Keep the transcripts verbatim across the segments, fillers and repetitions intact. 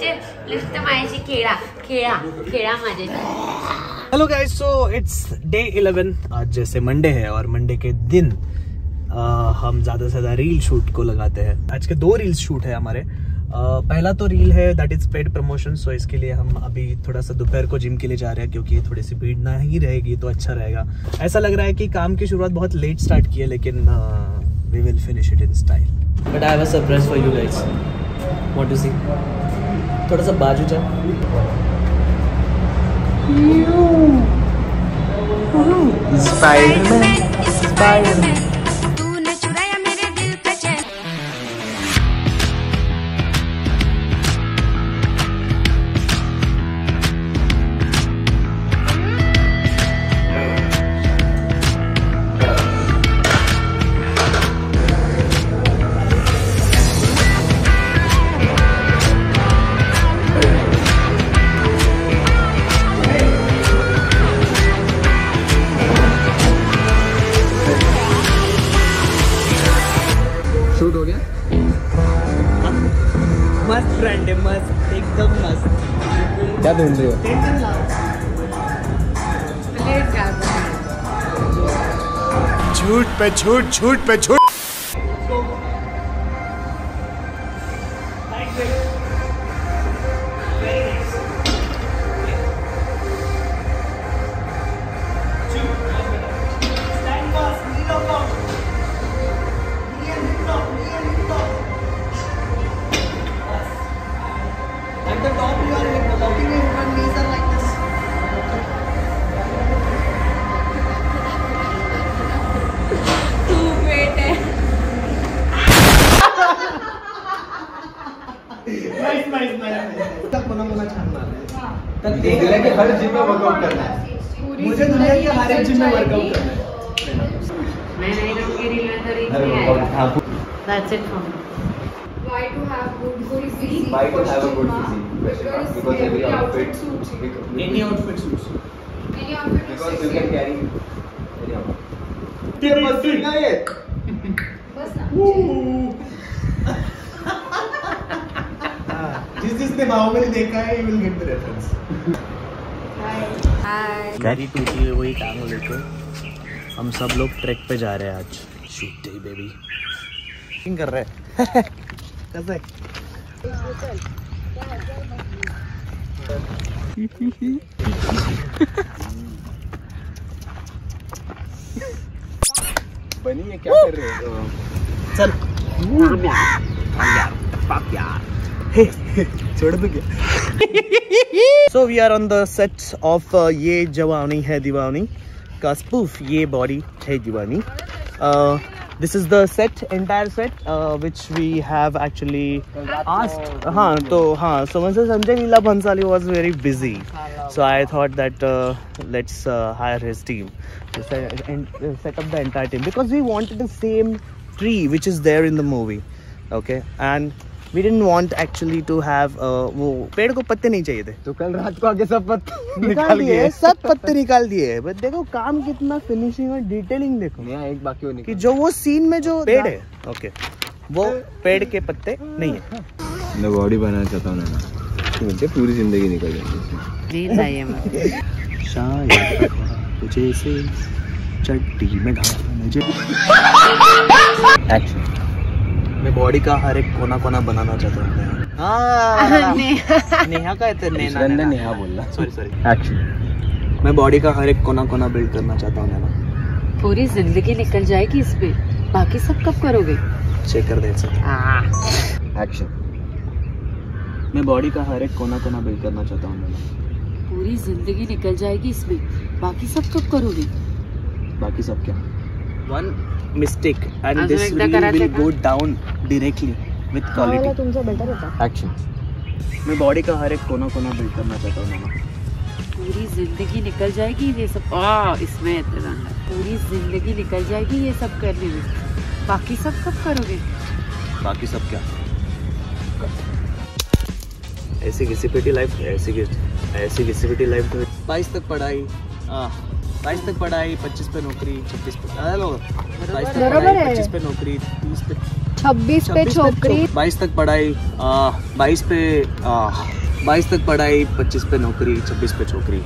Lift माझी खेळा खेळा खेळा माझे। Hello guys, so it's day eleven. आज जैसे मंडे है और मंडे के दिन आ, हम ज्यादा से ज्यादा रील शूट को लगाते हैं। आज के दो रील शूट है हमारे। आ, पहला तो रील है that is paid promotion. So इसके लिए हम अभी थोड़ा सा दोपहर को जिम के लिए जा रहे हैं क्योंकि थोड़ी सी भीड़ ना ही रहेगी तो अच्छा रहेगा। ऐसा लग रहा है कि काम की शुरुआत बहुत लेट स्टार्ट की है लेकिन we will finish it in style. But I was surprise for you guys. What is it? थोड़ा सा बाजू जा। तूने चुराया मेरे दिल पे चैन। शूट हो गया। मस्त फ्रेंड है, मस्त, एकदम मस्त। क्या ढूंढ रहे हो? झूठ पे झूठ, झूठ पे झूठ। तक मना छानना है, तक देख रहे कि हर जिम में वर्कआउट करना है। मुझे दुनिया के हर एक जिम में वर्कआउट करना है। मैं नहीं रहूंगी रील में, तो रील नहीं आएगा। That's it for me. Why to have good good physique, why to have a good physique, because every outfit, any outfit suits, any outfit, because you can carry any outfit. तेरे पास सीना है बस ना। जिसने बाहुबली देखा है, you will get the reference. Hi. गाड़ी टूटी हुई वही टांग लेके हम सब लोग ट्रैक पे जा रहे हैं आज। Shoot day baby. किंग कर रहे हैं। कैसे? बनी है क्या कर रहे हो? चल। हम यार, हम यार, पाप यार। छोड़ दूं क्या? So we are on the sets of Yeh Jawaani Hai Deewani का स्पूफ, ये बॉडी है दीवानी। This is the set, entire set which we have actually asked. हाँ तो हाँ, so Sanjay Leela Bhansali was very busy, so I thought that let's hire his team to set up the entire team because we wanted the same tree which is there in the movie. Okay and We didn't want actually to have uh, वो पेड़ को पत्ते नहीं चाहिए थे तो कल रात को आगे सब पत्ते निकाल दिए, सब पत्ते निकाल दिए। बट देखो काम कितना फिनिशिंग और डिटेलिंग देखो। यहाँ एक बाकी होने कि जो वो सीन में जो पेड़ है, ओके okay, वो पेड़ के पत्ते नहीं है। मैं बॉडी बनाना चाहता हूँ, मुझे पूरी जिंदगी निकल जाएगी। मैं बॉडी का हर एक कोना कोना बनाना चाहता हूँ। हाँ नेहा का इतना नेहा ने नेहा बोला, सॉरी सॉरी। एक्चुअली मैं बॉडी का हर एक कोना कोना बिल्ड करना चाहता हूँ ना। पूरी जिंदगी निकल जाएगी इस पे, बाकी सब कब करोगे? चेक कर दे सब। एक्शन। मैं बॉडी का हर एक कोना कोना बिल्ड करना चाहता हूँ ना। पूरी जिंदगी निकल जाएगी इस पे, बाकी सब कब करोगे? बाकी सब क्या? One mistake and As this reel will go down directly with quality. तुमसे बेटर होता। Action. मैं बॉडी का हर एक कोना कोना बिल्ड करना चाहता हूँ ना। पूरी जिंदगी निकल जाएगी ये सब। आ, इसमें इतना पूरी जिंदगी निकल जाएगी ये सब करने में, बाकी सब कब करोगे? बाकी सब क्या? ऐसी घिसी-पिटी लाइफ, ऐसी ऐसी घिसी-पिटी लाइफ तो बाईस तक पढ़ाई, बाईस तक पढ़ाई, पच्चीस पे नौकरी, छब्बीस पे हेलो, बाईस तक पढ़ाई, पच्चीस पे नौकरी, तीस पे छब्बीस पे छोकरी, बाईस तक पढ़ाई, बाईस पे बाईस तक पढ़ाई, पच्चीस पे नौकरी, छब्बीस पे छोकरी,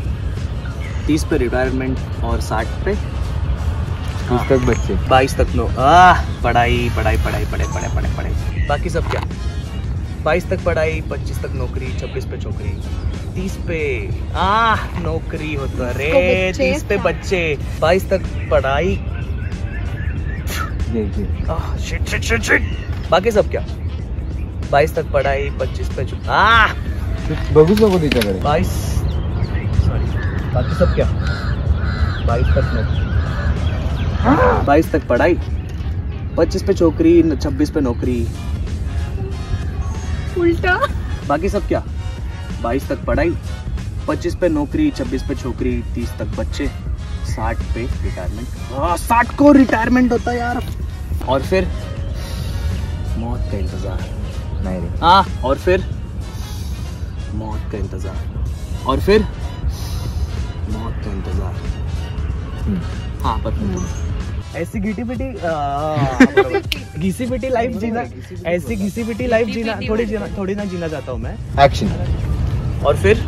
तीस पे रिटायरमेंट और साठ पे तक बच्चे, बाईस तक लो आह पढ़ाई पढ़ाई पढ़ाई पढ़ाई पढ़ाई पढ़ाई पढ़ाई बाकी सब क्या। बाईस तक पढ़ाई, पच्चीस तक नौकरी, छब्बीस पे छोकरी, तीस पे आह नौकरी होता रे, तीस पे बच्चे, बाईस तक पढ़ाई ah shit shit shit shit बाकी सब क्या। बाईस तक पढ़ाई, पच्चीस पे आह बाईस सॉरी बाकी सब क्या। बाईस तक नौकरी, बाईस तक पढ़ाई, पच्चीस पे छोकरी, छब्बीस पे नौकरी, उल्टा बाकी सब क्या। बाईस तक पढ़ाई, पच्चीस पे नौकरी, छब्बीस पे छोकरी, तीस तक बच्चे, साठ पे रिटायरमेंट, साठ को रिटायरमेंट होता यार, और फिर मौत का इंतजार नहीं रे हाँ, और फिर मौत का इंतजार, और फिर मौत का इंतजार हाँ पर ऐसी घिसी पिटी घिसी पिटी लाइफ जीना, ऐसी घिसी पिटी लाइफ जीना थोड़ी जीना थोड़ी ना जीना चाहता हूँ मैं। एक्शन और फिर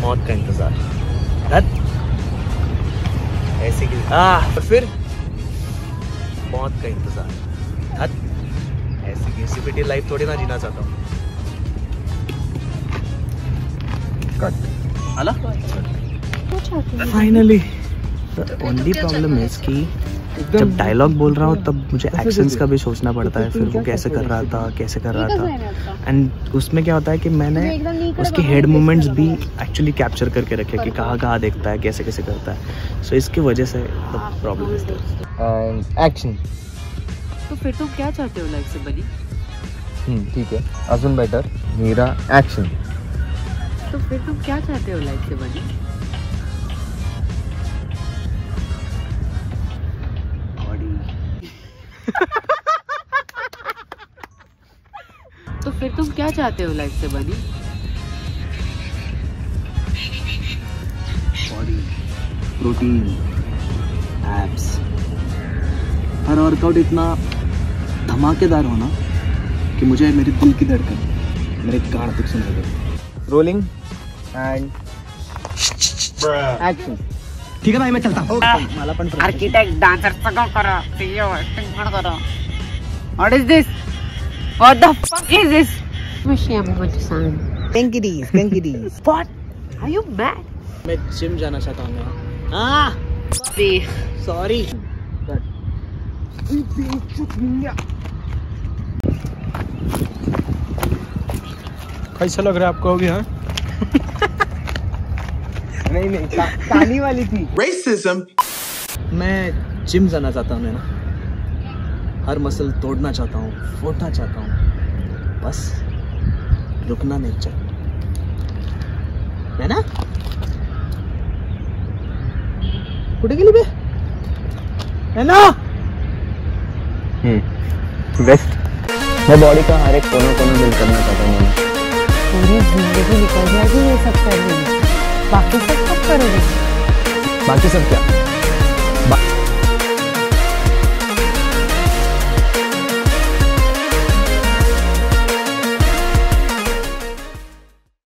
मौत का इंतजार, ऐसी आह और फिर मौत का इंतजार, ऐसी घिसी पिटी लाइफ थोड़ी ना जीना चाहता हूँ। कट आला फाइनली। ओनली प्रॉब्लम इज कि जब डायलॉग बोल रहा हूँ तब मुझे एक्शंस का भी सोचना पड़ता है, फिर वो कैसे कर रहा था कैसे कर रहा था एंड उसमें क्या होता है कि मैंने उसके हेड मूवमेंट्स भी एक्चुअली कैप्चर करके रखे कि कहाँ कहाँ देखता है कैसे कैसे करता है, सो इसकी वजह से प्रॉब्लम इज दैट। एक्शन। तो फिर तुम क्या चाहते हो लाइफ से बनी? हम्म ठीक है, अजून बेटर मेरा एक्शन। तो फिर तुम क्या चाहते हो लाइफ से बनी? तो फिर तुम क्या चाहते हो लाइफ से बनी? बॉडी, प्रोटीन, एब्स, हर वर्कआउट इतना धमाकेदार होना कि मुझे मेरे दिल की धड़कन मेरे कान तक सुनाई दे। Rolling and action. ठीक है भाई मैं चलता हूँ। आर्किटेक्ट, डांसर सगळं करा, सीईओ एक्टिंग पण करा। What is this? What the fuck is this? कंकीरीज कंकीरीज व्हाट आर यू मैड? मैं जिम जाना चाहता हूँ। हां सॉरी कैसा लग रहा है आपको अभी? हाँ नहीं नहीं ता, ताली वाली थी। रेसिज्म। मैं जिम जाना चाहता हूँ, मैं ना हर मसल तोड़ना चाहता हूँ, फोड़ना चाहता हूँ, बस रुकना नहीं चाहता मैं ना। कुटे के लिए है ना वेस्ट। मैं बॉडी का हर एक कोना कोना बिल्ड करना चाहता हूँ, पूरी जिंदगी निकल जाएगी ये सब करने में। बाकी सब कब करोगे? बाकी सब क्या?